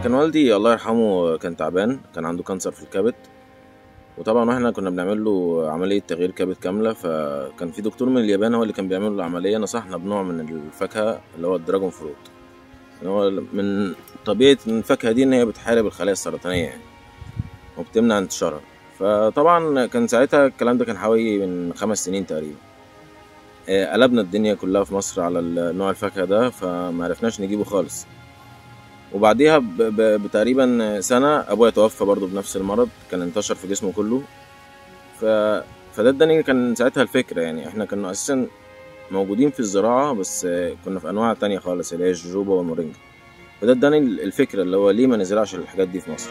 انا كان والدي الله يرحمه كان تعبان، كان عنده كانسر في الكبد، وطبعا واحنا كنا بنعمل له عمليه تغيير كبد كامله، فكان في دكتور من اليابان هو اللي كان بيعمل له عمليه، نصحنا بنوع من الفاكهه اللي هو الدراجون فروت. يعني هو من طبيعه الفاكهه دي ان هي بتحارب الخلايا السرطانيه يعني وبتمنع انتشارها. فطبعا كان ساعتها الكلام ده كان حوالي من 5 سنين تقريبا. قلبنا الدنيا كلها في مصر على نوع الفاكهه ده، فمعرفناش نجيبه خالص. وبعديها بتقريبا سنة أبويا توفى برضه بنفس المرض، كان انتشر في جسمه كله. فده اداني كان ساعتها الفكرة. يعني احنا كنا أساسا موجودين في الزراعة بس كنا في أنواع تانية خالص اللي هي الجوجوبا والمورينجا، فده اداني الفكرة اللي هو ليه ما نزرعش الحاجات دي في مصر.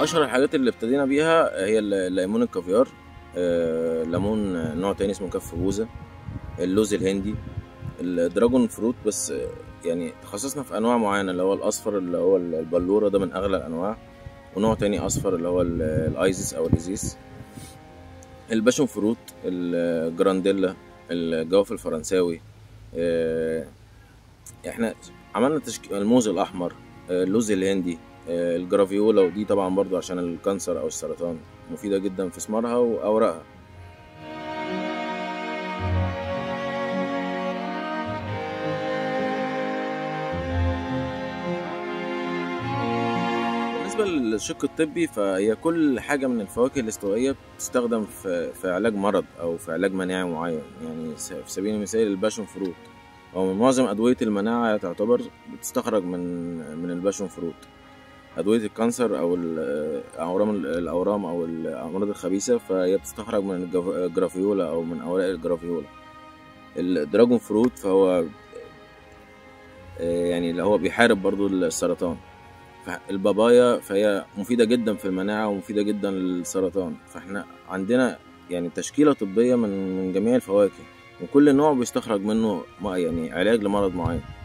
أشهر الحاجات اللي ابتدينا بيها هي الليمون الكافيار، ليمون نوع تاني اسمه كف بوزة، اللوز الهندي، الدراجون فروت. بس يعني تخصصنا في أنواع معينة، اللي هو الأصفر اللي هو البلورة ده من أغلى الأنواع، ونوع تاني أصفر اللي هو الأيزيس أو الإيزيس، الباشون فروت، الجرانديلا، الجوافة الفرنساوي. احنا عملنا الموز الأحمر، اللوز الهندي، الجرافيولا، ودي طبعا برضو عشان الكانسر او السرطان مفيدة جدا في ثمارها واوراقها. بالنسبة للشق الطبي، فهي كل حاجة من الفواكه الاستوائية بتستخدم في علاج مرض او في علاج مناعي معين. يعني في سبيل المثال الباشون فروت، او من معظم ادوية المناعة تعتبر بتستخرج من الباشون فروت. أدوية الكانسر أو الأورام أو الأمراض الخبيثة فهي بتستخرج من الجرافيولا أو من أوراق الجرافيولا. الدراجون فروت فهو يعني اللي هو بيحارب برضو السرطان. البابايا فهي مفيدة جدا في المناعة ومفيدة جدا للسرطان. فاحنا عندنا يعني تشكيلة طبية من جميع الفواكه، وكل نوع بيستخرج منه يعني علاج لمرض معين.